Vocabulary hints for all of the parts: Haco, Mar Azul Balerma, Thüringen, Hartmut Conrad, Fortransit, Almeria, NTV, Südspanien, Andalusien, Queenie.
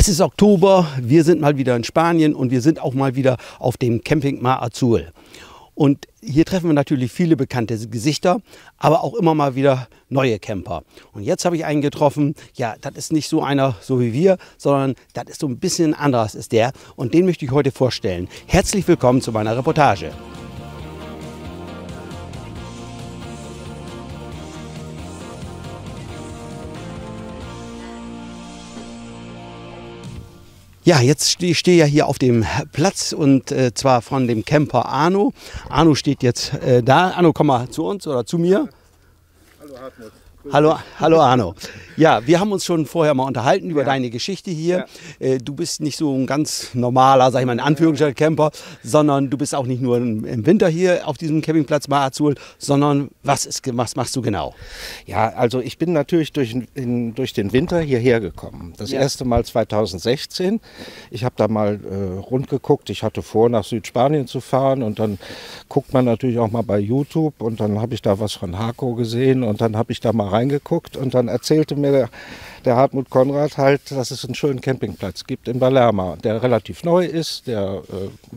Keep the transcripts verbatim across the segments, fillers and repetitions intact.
Es ist Oktober, wir sind mal wieder in Spanien und wir sind auch mal wieder auf dem Camping Mar Azul. Und hier treffen wir natürlich viele bekannte Gesichter, aber auch immer mal wieder neue Camper. Und jetzt habe ich einen getroffen, ja, das ist nicht so einer so wie wir, sondern das ist so ein bisschen anders ist der. Und den möchte ich heute vorstellen. Herzlich willkommen zu meiner Reportage. Ja, jetzt stehe ich steh ja hier auf dem Platz und äh, zwar von dem Camper Arno. Arno steht jetzt äh, da. Arno, komm mal zu uns oder zu mir. Hallo Hartmut. Hallo, hallo Arno. Ja, wir haben uns schon vorher mal unterhalten über ja. deine Geschichte hier. Ja. Äh, du bist nicht so ein ganz normaler, sag ich mal in Anführungszeichen, Camper, sondern du bist auch nicht nur im Winter hier auf diesem Campingplatz Mar Azul, sondern was, ist, was machst du genau? Ja, also ich bin natürlich durch, in, durch den Winter hierher gekommen. Das ja. erste Mal zweitausendsechzehn. Ich habe da mal äh, rund geguckt. Ich hatte vor, nach Südspanien zu fahren und dann guckt man natürlich auch mal bei YouTube und dann habe ich da was von Haco gesehen und dann habe ich da mal reingeguckt und dann erzählte mir der, der Hartmut Conrad halt, dass es einen schönen Campingplatz gibt in Balerma, der relativ neu ist, der,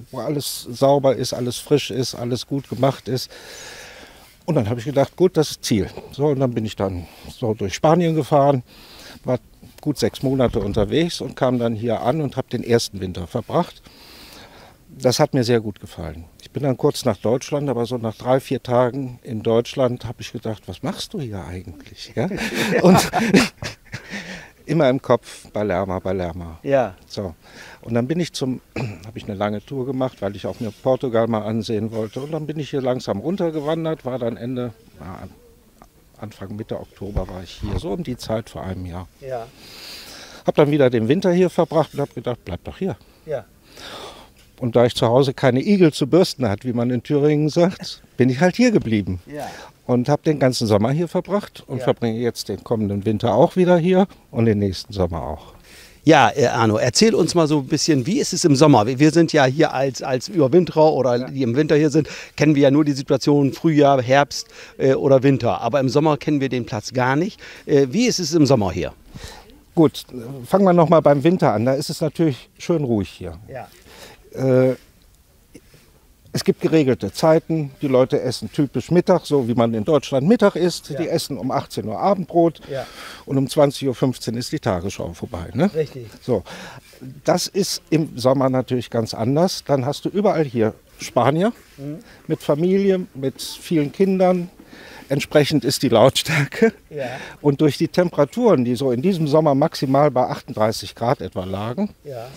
wo alles sauber ist, alles frisch ist, alles gut gemacht ist. Und dann habe ich gedacht, gut, das ist Ziel. So, und dann bin ich dann so durch Spanien gefahren, war gut sechs Monate unterwegs und kam dann hier an und habe den ersten Winter verbracht. Das hat mir sehr gut gefallen. Ich bin dann kurz nach Deutschland, aber so nach drei, vier Tagen in Deutschland habe ich gedacht, was machst du hier eigentlich? Ja? Und immer im Kopf, Balerma, Balerma. Ja. So. Und dann bin ich zum, habe ich eine lange Tour gemacht, weil ich auch mir Portugal mal ansehen wollte. Und dann bin ich hier langsam runtergewandert, war dann Ende, na, Anfang, Mitte Oktober war ich hier, so um die Zeit vor einem Jahr. Ja. Habe dann wieder den Winter hier verbracht und habe gedacht, bleib doch hier. Ja. Und da ich zu Hause keine Igel zu bürsten hat, wie man in Thüringen sagt, bin ich halt hier geblieben. Ja. Und habe den ganzen Sommer hier verbracht und ja. verbringe jetzt den kommenden Winter auch wieder hier und den nächsten Sommer auch. Ja, Arno, erzähl uns mal so ein bisschen, wie ist es im Sommer? Wir sind ja hier als, als Überwinterer oder ja. die im Winter hier sind, kennen wir ja nur die Situation Frühjahr, Herbst äh, oder Winter. Aber im Sommer kennen wir den Platz gar nicht. Äh, wie ist es im Sommer hier? Gut, fangen wir noch mal beim Winter an. Da ist es natürlich schön ruhig hier. Ja. Es gibt geregelte Zeiten, die Leute essen typisch Mittag, so wie man in Deutschland Mittag isst. Ja. Die essen um achtzehn Uhr Abendbrot ja. und um zwanzig Uhr fünfzehn ist die Tagesschau vorbei. Ne? Richtig. So. Das ist im Sommer natürlich ganz anders. Dann hast du überall hier Spanier mhm. mit Familie, mit vielen Kindern. Entsprechend ist die Lautstärke ja. und durch die Temperaturen, die so in diesem Sommer maximal bei achtunddreißig Grad etwa lagen, ja.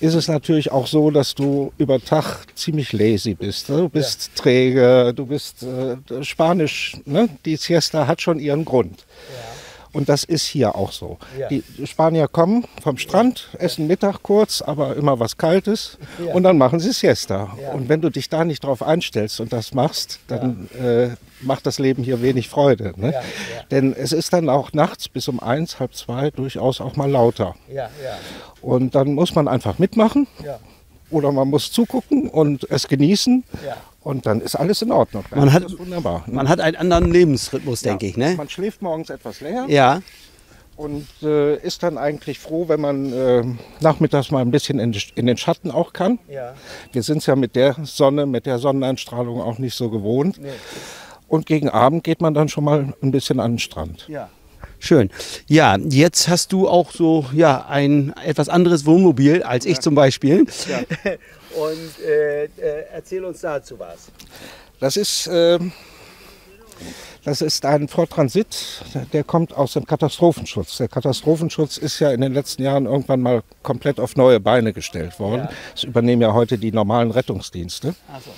ist es natürlich auch so, dass du über Tag ziemlich lazy bist. Ne? Du bist ja. träge, du bist äh, spanisch. Ne? Die Siesta hat schon ihren Grund. Ja. Und das ist hier auch so. Ja. Die Spanier kommen vom Strand, ja. essen Mittag kurz, aber immer was Kaltes ja. und dann machen sie Siesta. Ja. Und wenn du dich da nicht drauf einstellst und das machst, dann ja. äh, macht das Leben hier wenig Freude. Ne? Ja. Ja. Denn es ist dann auch nachts bis um eins, halb zwei durchaus auch mal lauter. Ja. Ja. Und dann muss man einfach mitmachen ja. oder man muss zugucken und es genießen. Ja. Und dann ist alles in Ordnung. Man hat, ist wunderbar, ne? Man hat einen anderen Lebensrhythmus, ja, denke ich. Ne? Man schläft morgens etwas länger ja. und äh, ist dann eigentlich froh, wenn man äh, nachmittags mal ein bisschen in, in den Schatten auch kann. Ja. Wir sind es ja mit der Sonne, mit der Sonneneinstrahlung auch nicht so gewohnt. Nee. Und gegen Abend geht man dann schon mal ein bisschen an den Strand. Ja. Schön. Ja, jetzt hast du auch so ja, ein etwas anderes Wohnmobil als ich ja. zum Beispiel. Ja. Und äh, erzähl uns dazu was. Das ist, äh, das ist ein Fortransit, der kommt aus dem Katastrophenschutz. Der Katastrophenschutz ist ja in den letzten Jahren irgendwann mal komplett auf neue Beine gestellt worden. Ja. Das übernehmen ja heute die normalen Rettungsdienste. Ach so.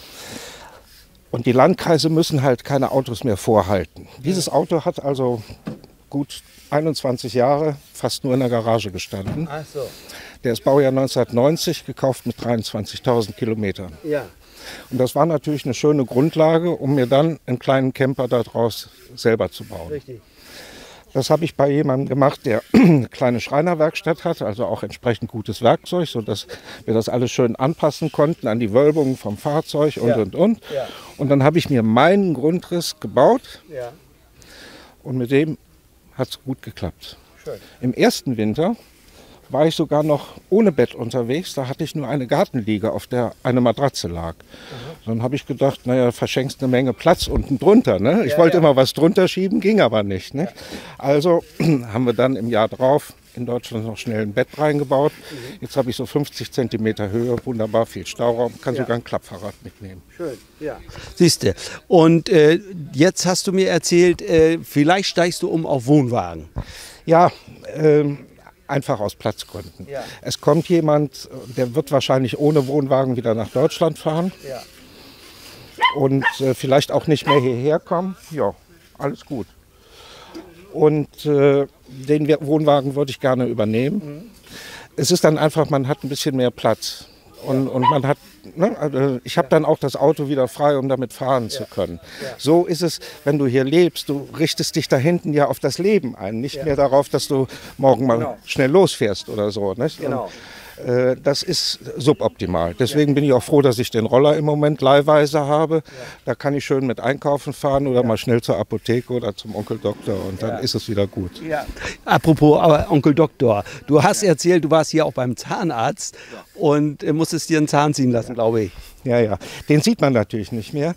Und die Landkreise müssen halt keine Autos mehr vorhalten. Dieses Auto hat also gut einundzwanzig Jahre fast nur in der Garage gestanden. Ach so. Der ist Baujahr neunzehnhundertneunzig, gekauft mit dreiundzwanzigtausend Kilometern. Ja. Und das war natürlich eine schöne Grundlage, um mir dann einen kleinen Camper daraus selber zu bauen. Richtig. Das habe ich bei jemandem gemacht, der eine kleine Schreinerwerkstatt hat, also auch entsprechend gutes Werkzeug, sodass wir das alles schön anpassen konnten an die Wölbungen vom Fahrzeug und, ja. und, und. Ja. Und dann habe ich mir meinen Grundriss gebaut ja. und mit dem hat es gut geklappt. Schön. Im ersten Winter war ich sogar noch ohne Bett unterwegs. Da hatte ich nur eine Gartenliege, auf der eine Matratze lag. Mhm. Dann habe ich gedacht, naja, verschenkst eine Menge Platz unten drunter. Ne? Ich ja, wollte ja. immer was drunter schieben, ging aber nicht. Ne? Ja. Also haben wir dann im Jahr drauf in Deutschland noch schnell ein Bett reingebaut. Mhm. Jetzt habe ich so fünfzig Zentimeter Höhe, wunderbar viel Stauraum, kann ja. sogar ein Klappfahrrad mitnehmen. Schön, ja. Siehst du. Und äh, jetzt hast du mir erzählt, äh, vielleicht steigst du um auf Wohnwagen. Ja, äh, einfach aus Platzgründen. Ja. Es kommt jemand, der wird wahrscheinlich ohne Wohnwagen wieder nach Deutschland fahren. Ja. Und äh, vielleicht auch nicht mehr hierher kommen. Ja, alles gut. Und äh, den Wohnwagen würde ich gerne übernehmen. Mhm. Es ist dann einfach, man hat ein bisschen mehr Platz. Und, und man hat, ne, also ich habe dann auch das Auto wieder frei, um damit fahren zu können. Ja. Ja. So ist es, wenn du hier lebst, du richtest dich da hinten ja auf das Leben ein, nicht ja. mehr darauf, dass du morgen mal genau. schnell losfährst oder so. Nicht? Genau. Und, äh, das ist suboptimal. Deswegen ja. bin ich auch froh, dass ich den Roller im Moment leihweise habe. Ja. Da kann ich schön mit einkaufen fahren oder ja. mal schnell zur Apotheke oder zum Onkel Doktor und dann ja. ist es wieder gut. Ja. Apropos aber Onkel Doktor, du hast ja. erzählt, du warst hier auch beim Zahnarzt ja. und äh, musstest dir einen Zahn ziehen lassen, ja. glaube ich. Ja, ja. Den sieht man natürlich nicht mehr.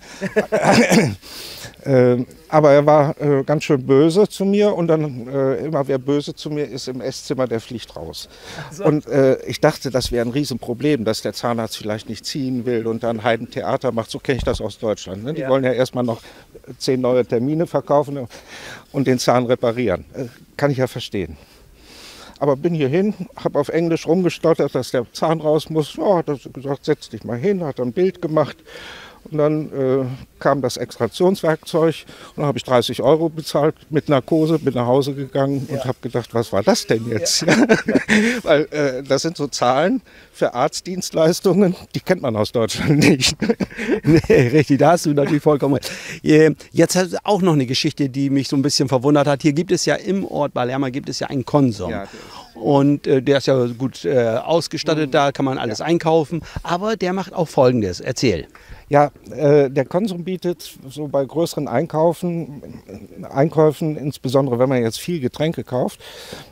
ähm, aber er war äh, ganz schön böse zu mir und dann äh, immer, wer böse zu mir ist im Esszimmer, der fliegt raus. So. Und äh, ich dachte, das wäre ein Riesenproblem, dass der Zahnarzt vielleicht nicht ziehen will und dann Heidentheater macht. So kenne ich das aus Deutschland. Ne? Die ja. wollen ja erstmal noch zehn neue Termine verkaufen und den Zahn reparieren. Äh, kann ich ja verstehen. Aber bin hier hin, habe auf Englisch rumgestottert, dass der Zahn raus muss. Ja, hat er gesagt, setz dich mal hin, hat ein Bild gemacht. Und dann äh, kam das Extraktionswerkzeug und dann habe ich dreißig Euro bezahlt mit Narkose, bin nach Hause gegangen ja. und habe gedacht, was war das denn jetzt? Ja. Weil äh, das sind so Zahlen für Arztdienstleistungen, die kennt man aus Deutschland nicht. Nee, richtig, da hast du natürlich vollkommen recht. Jetzt hast du auch noch eine Geschichte, die mich so ein bisschen verwundert hat. Hier gibt es ja im Ort Balerma gibt es ja einen Konsum. Ja, und äh, der ist ja gut äh, ausgestattet, da kann man alles ja. einkaufen. Aber der macht auch Folgendes, erzähl. Ja, äh, der Konsum bietet so bei größeren Einkaufen, Einkäufen, insbesondere wenn man jetzt viel Getränke kauft,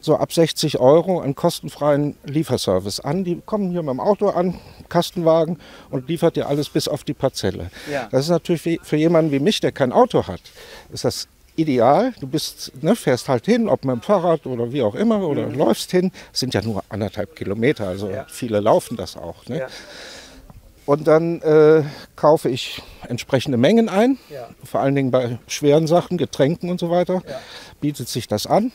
so ab sechzig Euro einen kostenfreien Lieferservice an. Die kommen hier mit dem Auto an, Kastenwagen und liefert dir alles bis auf die Parzelle. Ja. Das ist natürlich für jemanden wie mich, der kein Auto hat, ist das ideal. Du bist, ne, fährst halt hin, ob mit dem Fahrrad oder wie auch immer, oder mhm. läufst hin. Das sind ja nur anderthalb Kilometer, also ja. viele laufen das auch. Ne? Ja. Und dann äh, kaufe ich entsprechende Mengen ein, ja. vor allen Dingen bei schweren Sachen, Getränken und so weiter, ja. bietet sich das an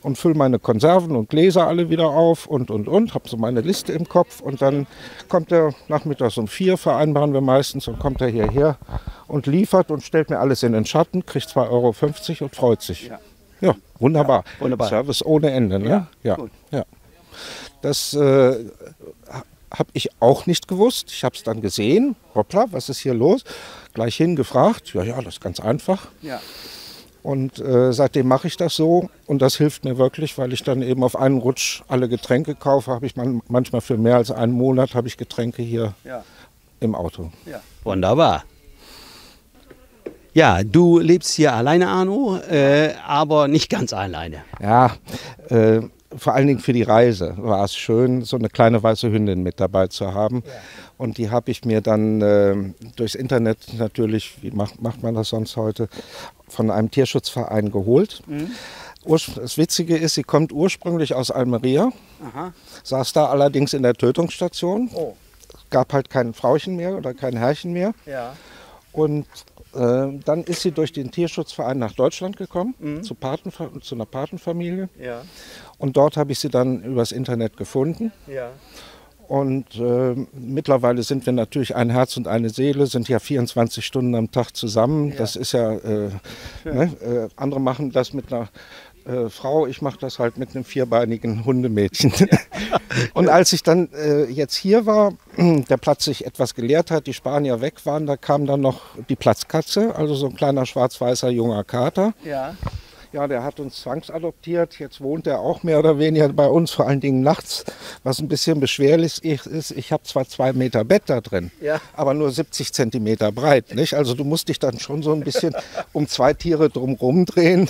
und fülle meine Konserven und Gläser alle wieder auf und, und, und, habe so meine Liste im Kopf und dann kommt er nachmittags um vier, vereinbaren wir meistens, und kommt er hierher und liefert und stellt mir alles in den Schatten, kriegt zwei Euro fünfzig und freut sich. Ja, ja, wunderbar. Ja, wunderbar. Service ohne Ende, ne? Ja, ja. Gut. Ja. Das äh, habe ich auch nicht gewusst. Ich habe es dann gesehen. Hoppla, was ist hier los? Gleich hingefragt. Ja, ja, das ist ganz einfach. Ja. Und äh, seitdem mache ich das so. Und das hilft mir wirklich, weil ich dann eben auf einen Rutsch alle Getränke kaufe. Habe ich man manchmal für mehr als einen Monat habe ich Getränke hier ja. im Auto. Ja. Wunderbar. Ja, du lebst hier alleine, Arno, äh, aber nicht ganz alleine. Ja, äh, vor allen Dingen für die Reise war es schön, so eine kleine weiße Hündin mit dabei zu haben. Ja. Und die habe ich mir dann äh, durchs Internet natürlich, wie macht, macht man das sonst heute, von einem Tierschutzverein geholt. Mhm. Das Witzige ist, sie kommt ursprünglich aus Almeria, aha. saß da allerdings in der Tötungsstation. Oh. Gab halt kein Frauchen mehr oder kein Herrchen mehr. Ja. Und äh, dann ist sie durch den Tierschutzverein nach Deutschland gekommen, mhm. zu, Patenfa zu einer Patenfamilie. Ja. Und dort habe ich sie dann übers Internet gefunden. Ja. Und äh, mittlerweile sind wir natürlich ein Herz und eine Seele, sind ja vierundzwanzig Stunden am Tag zusammen. Ja. Das ist ja, äh, ne? äh, andere machen das mit einer Äh, Frau, ich mache das halt mit einem vierbeinigen Hundemädchen. Und als ich dann äh, jetzt hier war, der Platz sich etwas geleert hat, die Spanier weg waren, da kam dann noch die Platzkatze, also so ein kleiner schwarz-weißer junger Kater. Ja. ja, der hat uns zwangsadoptiert, jetzt wohnt er auch mehr oder weniger bei uns, vor allen Dingen nachts, was ein bisschen beschwerlich ist. Ich habe zwar zwei Meter Bett da drin, ja, aber nur siebzig Zentimeter breit, nicht? Also du musst dich dann schon so ein bisschen um zwei Tiere drumherum drehen.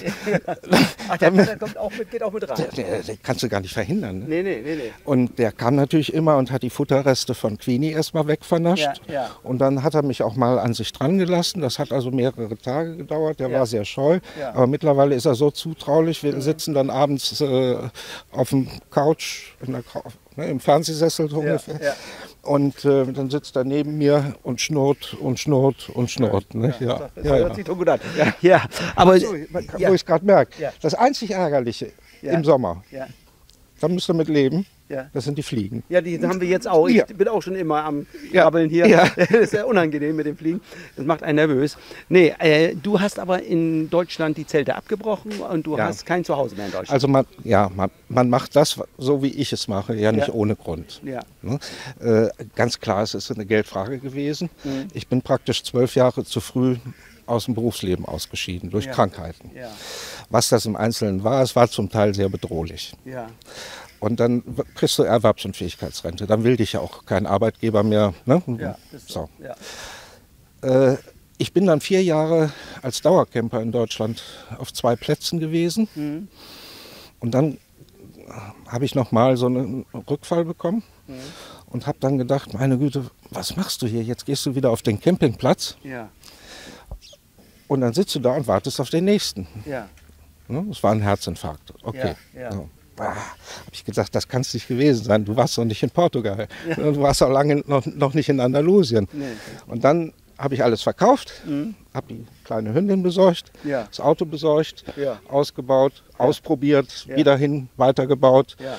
Ach, der, der kommt auch mit, geht auch mit rein. Der, der kannst du gar nicht verhindern. Ne? Nee, nee, nee, nee. Und der kam natürlich immer und hat die Futterreste von Queenie erstmal wegvernascht. Ja, ja. Und dann hat er mich auch mal an sich dran gelassen. Das hat also mehrere Tage gedauert. Der ja. war sehr scheu. Ja. Aber mittlerweile ist er so zutraulich. Wir mhm. sitzen dann abends äh, auf dem Couch, in der, ne, im Fernsehsessel so ja, ungefähr. Ja. Und äh, dann sitzt er neben mir und schnurrt und schnurrt und schnurrt. Ne? Ja, ja. Das ja, hört ja. sich gut an. Ja. Ja. Aber, also, ja. wo ich es gerade merke, ja. das einzig Ärgerliche ja. im Sommer, ja. da müsst ihr mit leben. Ja. Das sind die Fliegen. Ja, die haben wir jetzt auch. Ich ja. bin auch schon immer am Krabbeln ja. hier. Ja. Das ist ja unangenehm mit den Fliegen. Das macht einen nervös. Nee, äh, du hast aber in Deutschland die Zelte abgebrochen und du ja. hast kein Zuhause mehr in Deutschland. Also man, ja, man, man macht das so, wie ich es mache, ja nicht ja. ohne Grund. Ja. Ne? Äh, ganz klar, es ist eine Geldfrage gewesen. Mhm. Ich bin praktisch zwölf Jahre zu früh aus dem Berufsleben ausgeschieden, durch ja. Krankheiten. Ja. Was das im Einzelnen war, es war zum Teil sehr bedrohlich. Ja. Und dann kriegst du Erwerbs- und Fähigkeitsrente. Dann will dich ja auch kein Arbeitgeber mehr. Ne? Ja, so. ja. äh, ich bin dann vier Jahre als Dauercamper in Deutschland auf zwei Plätzen gewesen. Mhm. Und dann habe ich nochmal so einen Rückfall bekommen mhm. und habe dann gedacht, meine Güte, was machst du hier? Jetzt gehst du wieder auf den Campingplatz ja. und dann sitzt du da und wartest auf den nächsten. Ja. Ne? Das war ein Herzinfarkt. Okay. Ja, ja. So. Ah, habe ich gesagt, das kann es nicht gewesen sein. Du warst noch nicht in Portugal. Ja. Du warst auch lange noch, noch nicht in Andalusien. Nee. Und dann habe ich alles verkauft, mhm. habe die kleine Hündin besorgt, ja. das Auto besorgt, ja. ausgebaut, ja. ausprobiert, ja. wieder hin, weitergebaut. Ja.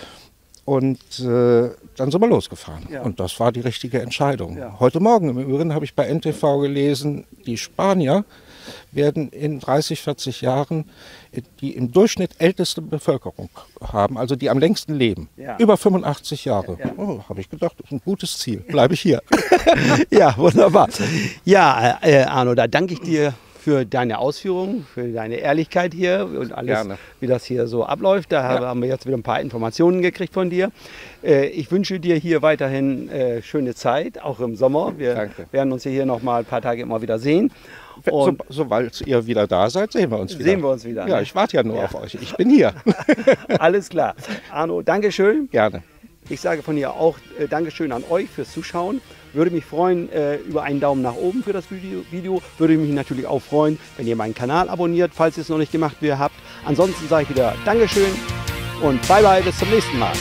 Und äh, dann sind wir losgefahren. Ja. Und das war die richtige Entscheidung. Ja. Heute Morgen im Übrigen habe ich bei N T V gelesen, die Spanier werden in dreißig, vierzig Jahren die im Durchschnitt älteste Bevölkerung haben, also die am längsten leben. Ja. Über fünfundachtzig Jahre. Ja, ja. Oh, habe ich gedacht, das ist ein gutes Ziel. Bleibe ich hier. Ja, wunderbar. Ja, äh, Arno, da danke ich dir für deine Ausführungen, für deine Ehrlichkeit hier und alles, Gerne. wie das hier so abläuft. Da ja. haben wir jetzt wieder ein paar Informationen gekriegt von dir. Äh, ich wünsche dir hier weiterhin äh, schöne Zeit, auch im Sommer. Wir danke. werden uns hier noch mal ein paar Tage immer wieder sehen. Und sobald so, ihr wieder da seid, sehen wir uns wieder. Sehen wir uns wieder. Ne? Ja, ich warte ja nur ja. auf euch. Ich bin hier. Alles klar. Arno, Dankeschön. Gerne. Ich sage von hier auch äh, Dankeschön an euch fürs Zuschauen. Würde mich freuen äh, über einen Daumen nach oben für das Video, Video. Würde mich natürlich auch freuen, wenn ihr meinen Kanal abonniert, falls ihr es noch nicht gemacht habt. Ansonsten sage ich wieder Dankeschön und bye bye, bis zum nächsten Mal.